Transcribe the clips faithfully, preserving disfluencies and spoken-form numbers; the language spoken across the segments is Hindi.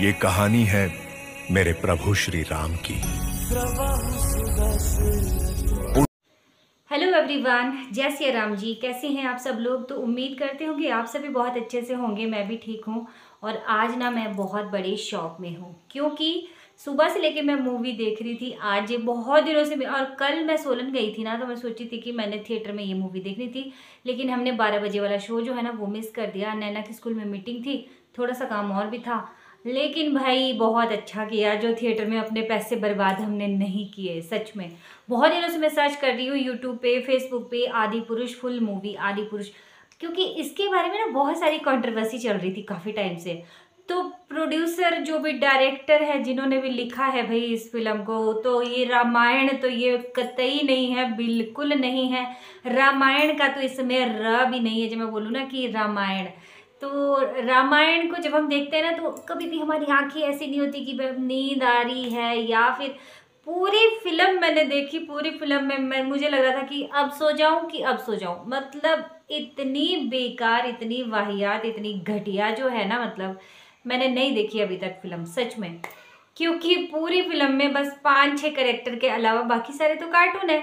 ये कहानी है मेरे प्रभु श्री राम की। हेलो एवरीवन, जय श्री राम जी। कैसे हैं आप सब लोग? तो उम्मीद करते होंगे आप सभी बहुत अच्छे से होंगे। मैं भी ठीक हूँ। और आज ना मैं बहुत बड़े शौक में हूँ, क्योंकि सुबह से लेके मैं मूवी देख रही थी आज बहुत दिनों से। और कल मैं सोलन गई थी ना, तो मैं सोची थी कि मैंने थिएटर में ये मूवी देखनी थी, लेकिन हमने बारह बजे वाला शो जो है ना वो मिस कर दिया। नैना के स्कूल में मीटिंग थी, थोड़ा सा काम और भी था। लेकिन भाई बहुत अच्छा किया जो थिएटर में अपने पैसे बर्बाद हमने नहीं किए। सच में बहुत दिनों से मैं सर्च कर रही हूँ यूट्यूब पे, फेसबुक पे, आदि पुरुष फुल मूवी आदि पुरुष, क्योंकि इसके बारे में ना बहुत सारी कंट्रोवर्सी चल रही थी काफ़ी टाइम से। तो प्रोड्यूसर जो भी डायरेक्टर है, जिन्होंने भी लिखा है भाई इस फिल्म को, तो ये रामायण तो ये कतई नहीं है, बिल्कुल नहीं है। रामायण का तो इसमें र भी नहीं है। जब मैं बोलूँ ना कि रामायण, तो रामायण को जब हम देखते हैं ना तो कभी भी हमारी आंखें ऐसी नहीं होती कि नींद आ रही है। या फिर पूरी फिल्म मैंने देखी, पूरी फिल्म में मैं मुझे लग रहा था कि अब सो जाऊं कि अब सो जाऊं। मतलब इतनी बेकार, इतनी वाहियात, इतनी घटिया जो है ना, मतलब मैंने नहीं देखी अभी तक फिल्म सच में। क्योंकि पूरी फिल्म में बस पाँच छः कैरेक्टर के अलावा बाकी सारे तो कार्टून है।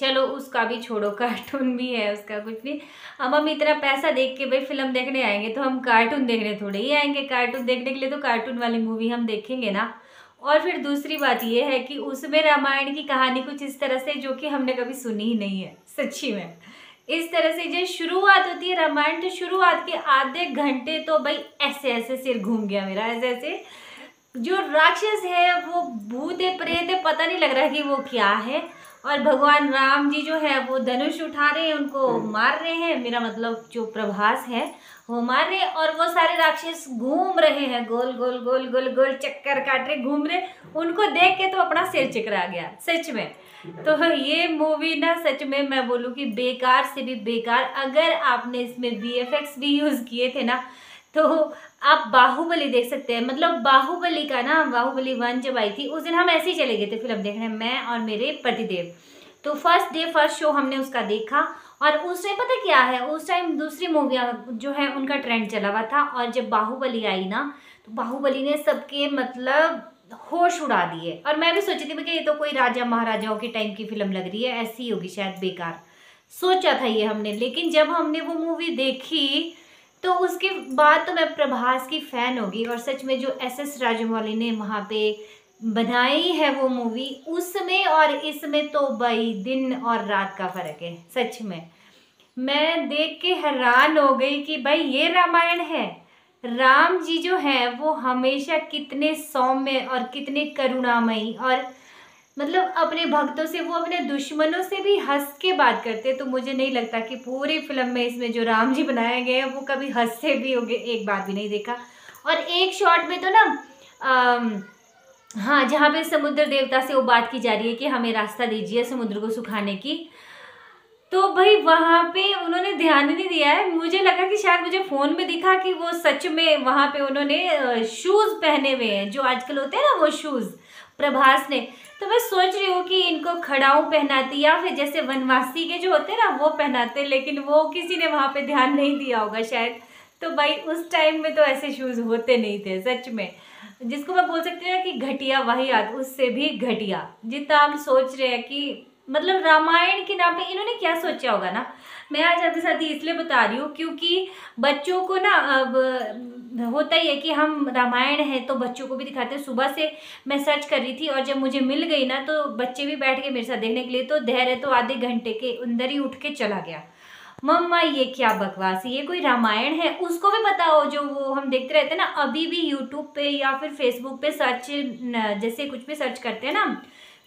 चलो उसका भी छोड़ो, कार्टून भी है, उसका कुछ नहीं। अब हम इतना पैसा देख के भाई फिल्म देखने आएंगे तो हम कार्टून देखने थोड़े ही आएंगे। कार्टून देखने के लिए तो कार्टून वाली मूवी हम देखेंगे ना। और फिर दूसरी बात ये है कि उसमें रामायण की कहानी कुछ इस तरह से, जो कि हमने कभी सुनी ही नहीं है सच्ची में। इस तरह से जो शुरुआत होती है रामायण, तो शुरुआत के आधे घंटे तो भाई ऐसे ऐसे सिर घूम गया मेरा, ऐसे ऐसे जो राक्षस है वो भूत है, प्रेत है, पता नहीं लग रहा कि वो क्या है। और भगवान राम जी जो है वो धनुष उठा रहे हैं, उनको मार रहे हैं, मेरा मतलब जो प्रभास है वो मार रहे हैं। और वो सारे राक्षस घूम रहे हैं, गोल गोल गोल गोल गोल चक्कर काट रहे, घूम रहे। उनको देख के तो अपना सिर चकरा गया सच में। तो ये मूवी ना सच में मैं बोलूँ कि बेकार से भी बेकार। अगर आपने इसमें वी एफ एक्स भी यूज़ किए थे ना तो आप बाहुबली देख सकते हैं। मतलब बाहुबली का ना, बाहुबली वन जब आई थी उस दिन हम ऐसे ही चले गए थे फिल्म देखने, मैं और मेरे पतिदेव। तो फर्स्ट डे फर्स्ट शो हमने उसका देखा। और उसमें पता क्या है, उस टाइम दूसरी मूवियाँ जो है उनका ट्रेंड चला हुआ था। और जब बाहुबली आई ना तो बाहुबली ने सबके मतलब होश उड़ा दिए। और मैं भी सोची थी कि ये तो कोई राजा महाराजाओं के टाइम की फिल्म लग रही है, ऐसी होगी शायद, बेकार सोचा था ये हमने। लेकिन जब हमने वो मूवी देखी तो उसके बाद तो मैं प्रभास की फ़ैन होगी। और सच में जो एस एस राजामौली ने वहाँ पे बनाई है वो मूवी, उसमें और इसमें तो भाई दिन और रात का फ़र्क है सच में। मैं देख के हैरान हो गई कि भाई ये रामायण है। राम जी जो हैं वो हमेशा कितने सौम्य और कितने करुणामयी, और मतलब अपने भक्तों से, वो अपने दुश्मनों से भी हंस के बात करते। तो मुझे नहीं लगता कि पूरी फिल्म में इसमें जो राम जी बनाए गए हैं वो कभी हंसते भी होंगे, एक बात भी नहीं देखा। और एक शॉट में तो ना आ, हाँ, जहाँ पे समुद्र देवता से वो बात की जा रही है कि हमें रास्ता दीजिए समुद्र को सुखाने की, तो भाई वहाँ पे उन्होंने ध्यान नहीं दिया है। मुझे लगा कि शायद, मुझे फ़ोन में दिखा कि वो सच में वहाँ पे उन्होंने शूज़ पहने हुए हैं, जो आजकल होते हैं ना वो शूज़ प्रभास ने। तो मैं सोच रही हूँ कि इनको खड़ाऊ पहनाती, या फिर जैसे वनवासी के जो होते हैं ना वो पहनाते, लेकिन वो किसी ने वहाँ पे ध्यान नहीं दिया होगा शायद। तो भाई उस टाइम में तो ऐसे शूज़ होते नहीं थे सच में, जिसको मैं बोल सकती हूँ ना कि घटिया वाहियात, उससे भी घटिया। जितना हम सोच रहे हैं कि मतलब रामायण के नाम पे इन्होंने क्या सोचा होगा ना। मैं आज आपके साथ ये इसलिए बता रही हूँ क्योंकि बच्चों को ना, अब होता ही है कि हम रामायण है तो बच्चों को भी दिखाते हैं। सुबह से मैं सर्च कर रही थी और जब मुझे मिल गई ना तो बच्चे भी बैठ गए मेरे साथ देखने के लिए। तो धैर्य तो आधे घंटे के अंदर ही उठ के चला गया, मम्मा ये क्या बकवास, ये कोई रामायण है। उसको भी पता हो जो वो हम देखते रहते हैं ना, अभी भी यूट्यूब पे या फिर फेसबुक पे सर्च जैसे कुछ भी सर्च करते हैं ना,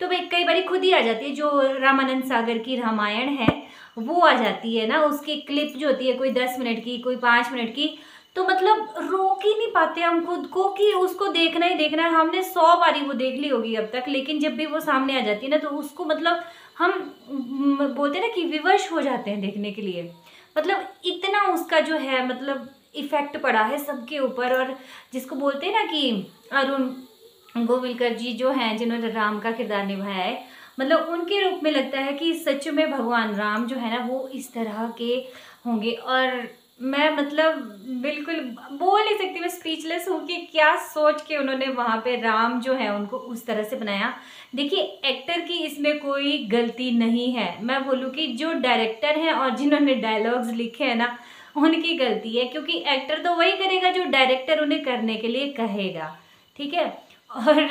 तो भाई कई बार खुद ही आ जाती है। जो रामानंद सागर की रामायण है वो आ जाती है ना, उसकी क्लिप जो होती है कोई दस मिनट की, कोई पाँच मिनट की। तो मतलब रोक ही नहीं पाते हम खुद को कि उसको देखना ही देखना है। हमने सौ बारी वो देख ली होगी अब तक, लेकिन जब भी वो सामने आ जाती है ना तो उसको मतलब हम बोलते हैं ना कि विवश हो जाते हैं देखने के लिए। मतलब इतना उसका जो है मतलब इफ़ेक्ट पड़ा है सबके ऊपर। और जिसको बोलते हैं ना कि अरुण गोविलकर जी जो हैं, जिन्होंने राम का किरदार निभाया है, मतलब उनके रूप में लगता है कि सच में भगवान राम जो है ना वो इस तरह के होंगे। और मैं मतलब बिल्कुल बोल नहीं सकती, मैं स्पीचलेस हूँ कि क्या सोच के उन्होंने वहाँ पे राम जो है उनको उस तरह से बनाया। देखिए एक्टर की इसमें कोई गलती नहीं है, मैं बोलूँ कि जो डायरेक्टर हैं और जिन्होंने डायलॉग्स लिखे हैं ना उनकी गलती है, क्योंकि एक्टर तो वही करेगा जो डायरेक्टर उन्हें करने के लिए कहेगा। ठीक है। और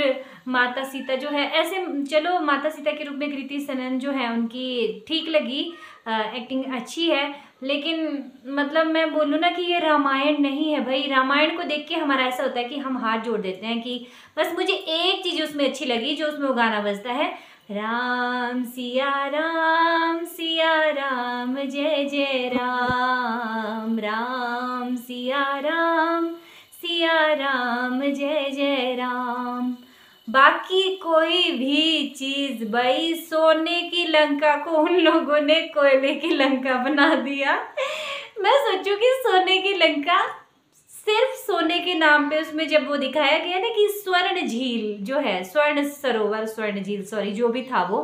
माता सीता जो है ऐसे, चलो माता सीता के रूप में कृति सनन जो है उनकी ठीक लगी, एक्टिंग अच्छी है, लेकिन मतलब मैं बोलूँ ना कि ये रामायण नहीं है भाई। रामायण को देख के हमारा ऐसा होता है कि हम हाथ जोड़ देते हैं कि बस मुझे एक चीज़ उसमें अच्छी लगी, जो उसमें वो गाना बजता है राम सिया राम सिया राम जय जय राम, राम सिया राम सिया राम जय जय राम। बाकी कोई भी चीज़ भाई, सोने की लंका को उन लोगों ने कोयले की लंका बना दिया। मैं सोचूं कि सोने की लंका सिर्फ सोने के नाम पे, उसमें जब वो दिखाया गया ना कि स्वर्ण झील जो है, स्वर्ण सरोवर, स्वर्ण झील, सॉरी जो भी था वो,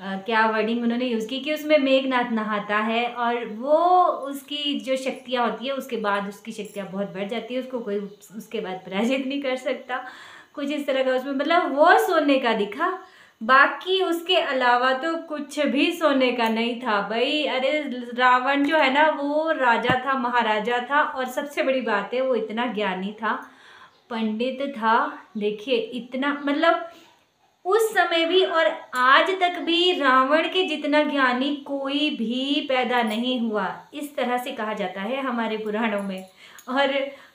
आ, क्या वर्डिंग उन्होंने यूज़ की कि उसमें मेघनाथ नहाता है और वो उसकी जो शक्तियाँ होती है उसके बाद उसकी शक्तियाँ बहुत बढ़ जाती है, उसको कोई उसके बाद पराजित नहीं कर सकता, कुछ इस तरह का उसमें, मतलब वो सोने का दिखा, बाकी उसके अलावा तो कुछ भी सोने का नहीं था भाई। अरे रावण जो है ना वो राजा था, महाराजा था, और सबसे बड़ी बात है वो इतना ज्ञानी था, पंडित था। देखिए इतना मतलब उस समय भी और आज तक भी रावण के जितना ज्ञानी कोई भी पैदा नहीं हुआ, इस तरह से कहा जाता है हमारे पुराणों में। और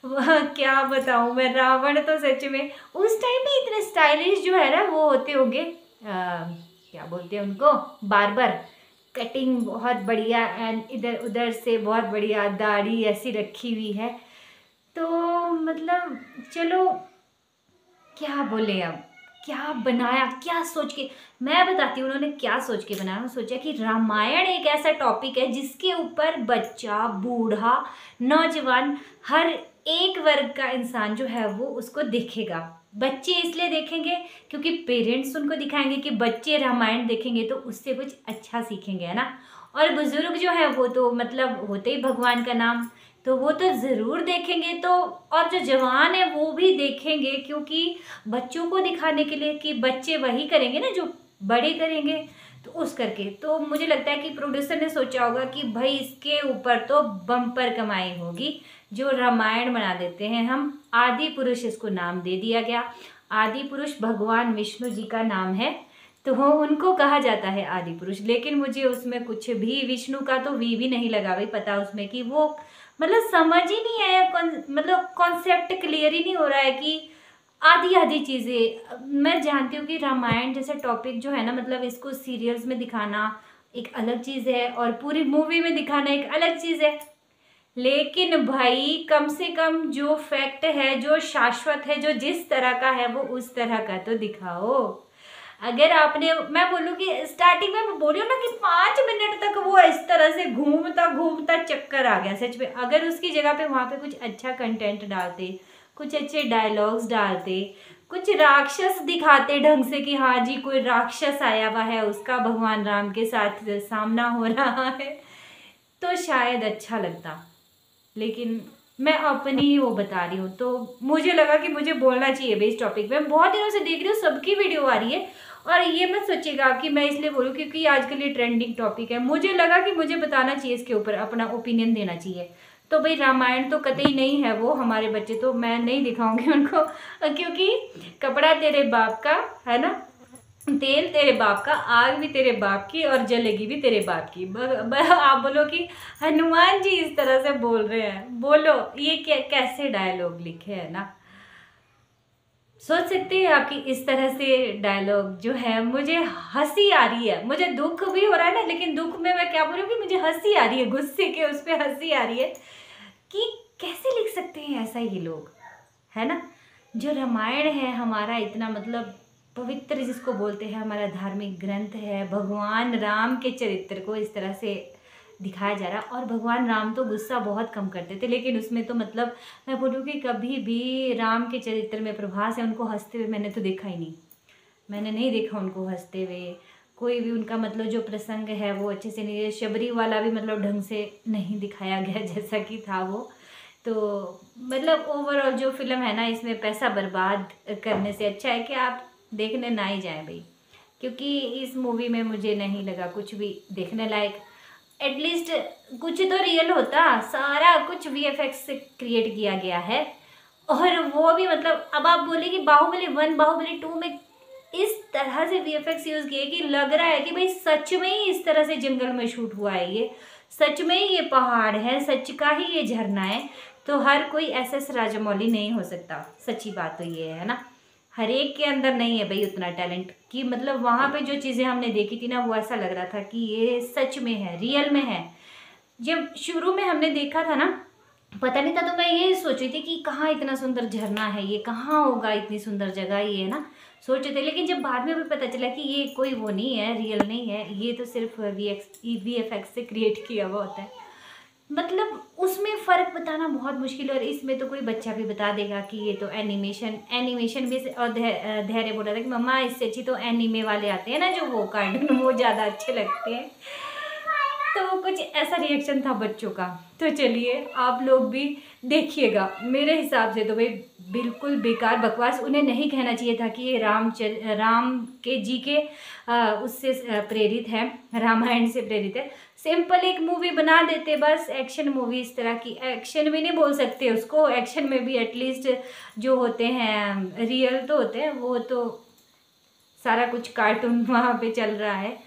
वह क्या बताऊँ मैं, रावण तो सच में उस टाइम भी इतने स्टाइलिश जो है ना वो होते होंगे, क्या बोलते हैं उनको, बार्बर, कटिंग बहुत बढ़िया एंड इधर उधर से बहुत बढ़िया, दाढ़ी ऐसी रखी हुई है, तो मतलब चलो क्या बोले, अब क्या बनाया, क्या सोच के, मैं बताती हूँ उन्होंने क्या सोच के बनाया। उन्होंने सोचा कि रामायण एक ऐसा टॉपिक है जिसके ऊपर बच्चा, बूढ़ा, नौजवान, हर एक वर्ग का इंसान जो है वो उसको देखेगा। बच्चे इसलिए देखेंगे क्योंकि पेरेंट्स उनको दिखाएंगे कि बच्चे रामायण देखेंगे तो उससे कुछ अच्छा सीखेंगे, है ना। और बुज़ुर्ग जो है वो तो मतलब होते ही भगवान का नाम, तो वो तो ज़रूर देखेंगे, तो और जो जवान है वो भी देखेंगे, क्योंकि बच्चों को दिखाने के लिए कि बच्चे वही करेंगे ना जो बड़े करेंगे, तो उस करके। तो मुझे लगता है कि प्रोड्यूसर ने सोचा होगा कि भाई इसके ऊपर तो बम्पर कमाई होगी, जो रामायण बना देते हैं हम। आदि पुरुष इसको नाम दे दिया गया। आदि पुरुष भगवान विष्णु जी का नाम है, तो वो उनको कहा जाता है आदि पुरुष, लेकिन मुझे उसमें कुछ भी विष्णु का तो वी भी नहीं लगा भाई, पता उसमें कि वो मतलब समझ ही नहीं आया, मतलब कॉन्सेप्ट क्लियर ही नहीं हो रहा है कि आधी आधी चीज़ें। मैं जानती हूँ कि रामायण जैसा टॉपिक जो है ना, मतलब इसको सीरियल्स में दिखाना एक अलग चीज़ है और पूरी मूवी में दिखाना एक अलग चीज़ है, लेकिन भाई कम से कम जो फैक्ट है, जो शाश्वत है, जो जिस तरह का है वो उस तरह का तो दिखाओ। अगर आपने, मैं बोलूँ कि स्टार्टिंग में बोल रही हूँ ना कि पाँच मिनट तक वो इस तरह से घूमता घूमता चक्कर आ गया सच में। अगर उसकी जगह पे वहाँ पे कुछ अच्छा कंटेंट डालते, कुछ अच्छे डायलॉग्स डालते, कुछ राक्षस दिखाते ढंग से कि हाँ जी कोई राक्षस आया हुआ है, उसका भगवान राम के साथ सामना हो रहा है, तो शायद अच्छा लगता। लेकिन मैं अपनी ही वो बता रही हूँ, तो मुझे लगा कि मुझे बोलना चाहिए भाई इस टॉपिक में। बहुत दिनों से देख रही हूँ, सबकी वीडियो आ रही है, और ये मत सोचिएगा कि मैं इसलिए बोलूँ क्योंकि आजकल ये ट्रेंडिंग टॉपिक है। मुझे लगा कि मुझे बताना चाहिए, इसके ऊपर अपना ओपिनियन देना चाहिए। तो भाई रामायण तो कतई नहीं है वो, हमारे बच्चे तो मैं नहीं दिखाऊंगी उनको, क्योंकि कपड़ा तेरे बाप का है ना, तेल तेरे बाप का, आग भी तेरे बाप की और जलेगी भी तेरे बाप की। ब, ब, आप बोलो कि हनुमान जी इस तरह से बोल रहे हैं, बोलो ये क्या, कैसे डायलॉग लिखे हैं ना। सोच सकते हैं आपकी इस तरह से डायलॉग जो है, मुझे हंसी आ रही है, मुझे दुख भी हो रहा है ना, लेकिन दुख में मैं क्या बोलूँगी, मुझे हंसी आ रही है, गुस्से के उस पर हंसी आ रही है कि कैसे लिख सकते हैं ऐसा ये लोग, है ना। जो रामायण है हमारा इतना मतलब पवित्र, जिसको बोलते हैं हमारा धार्मिक ग्रंथ है, भगवान राम के चरित्र को इस तरह से दिखाया जा रहा। और भगवान राम तो गुस्सा बहुत कम करते थे, लेकिन उसमें तो मतलब मैं बोलूँ कि कभी भी राम के चरित्र में प्रभास है, उनको हंसते हुए मैंने तो देखा ही नहीं, मैंने नहीं देखा उनको हंसते हुए, कोई भी उनका मतलब जो प्रसंग है वो अच्छे से नहीं, शबरी वाला भी मतलब ढंग से नहीं दिखाया गया जैसा कि था वो। तो मतलब ओवरऑल जो फिल्म है ना, इसमें पैसा बर्बाद करने से अच्छा है कि आप देखने ना ही जाएं भाई, क्योंकि इस मूवी में मुझे नहीं लगा कुछ भी देखने लायक। एटलीस्ट कुछ तो रियल होता, सारा कुछ वी एफ एक्स से क्रिएट किया गया है, और वो भी मतलब अब आप बोले कि बाहुबली वन बाहुबली टू में इस तरह से वी एफ एक्स यूज़ किए कि लग रहा है कि भाई सच में ही इस तरह से जंगल में शूट हुआ है, ये सच में ही ये पहाड़ है, सच का ही ये झरना है। तो हर कोई एस एस राजामौली नहीं हो सकता, सच्ची बात तो ये है ना, हर एक के अंदर नहीं है भाई उतना टैलेंट कि मतलब वहाँ पे जो चीज़ें हमने देखी थी ना वो ऐसा लग रहा था कि ये सच में है, रियल में है। जब शुरू में हमने देखा था ना, पता नहीं था, तो मैं ये सोच रही थी कि कहाँ इतना सुंदर झरना है, ये कहाँ होगा, इतनी सुंदर जगह ये है ना, सोच रहे थे। लेकिन जब बाद में भी पता चला कि ये कोई वो नहीं है, रियल नहीं है, ये तो सिर्फ V X V F X से क्रिएट किया हुआ होता है। मतलब उसमें फ़र्क बताना बहुत मुश्किल है, और इसमें तो कोई बच्चा भी बता देगा कि ये तो एनिमेशन एनिमेशन भी। और धैर्य बोल रहा था कि मम्मा इससे अच्छी तो एनिमे वाले आते हैं ना, जो वो कार्टून, वो ज़्यादा अच्छे लगते हैं। तो कुछ ऐसा रिएक्शन था बच्चों का। तो चलिए आप लोग भी देखिएगा, मेरे हिसाब से तो भाई बिल्कुल बेकार बकवास। उन्हें नहीं कहना चाहिए था कि ये राम चल, राम के जी के आ, उससे प्रेरित है, रामायण से प्रेरित है। सिंपल एक मूवी बना देते बस, एक्शन मूवी इस तरह की। एक्शन भी नहीं बोल सकते उसको, एक्शन में भी एटलीस्ट जो होते हैं रियल तो होते हैं, वो तो सारा कुछ कार्टून वहाँ पर चल रहा है।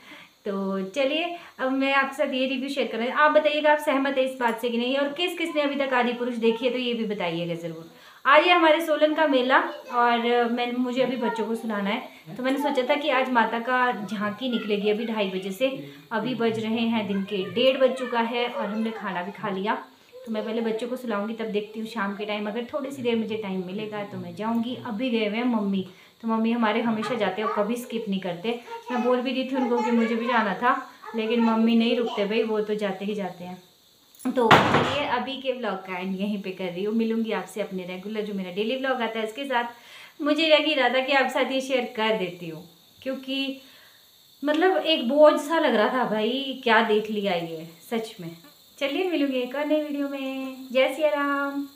तो चलिए अब मैं आपके साथ ये रिव्यू शेयर कर रही हूँ, आप बताइएगा आप सहमत है इस बात से कि नहीं, और किस किसने अभी तक आदि पुरुष देखी है तो ये भी बताइएगा ज़रूर। आज है हमारे सोलन का मेला, और मैं मुझे अभी बच्चों को सुनाना है, तो मैंने सोचा था कि आज माता का झांकी निकलेगी अभी ढाई बजे से। अभी बज रहे हैं दिन के डेढ़ बज चुका है, और हमने खाना भी खा लिया। तो मैं पहले बच्चों को सुलाऊंगी, तब देखती हूँ शाम के टाइम अगर थोड़ी सी देर मुझे टाइम मिलेगा तो मैं जाऊँगी। अभी गए हुए हैं मम्मी, तो मम्मी हमारे हमेशा जाते हैं और कभी स्किप नहीं करते। मैं बोल भी रही थी उनको कि मुझे भी जाना था, लेकिन मम्मी नहीं रुकते भाई, वो तो जाते ही जाते हैं। तो चलिए अभी के व्लॉग का एंड यहीं पे कर रही हूँ, मिलूंगी आपसे अपने रेगुलर जो मेरा डेली व्लॉग आता है उसके साथ। मुझे लग ही रहा था कि आपके साथ ये शेयर कर देती हूँ, क्योंकि मतलब एक बोझ सा लग रहा था भाई, क्या देख लिया ये सच में। चलिए मिलूंगी एक और नई वीडियो में। जय सिया राम।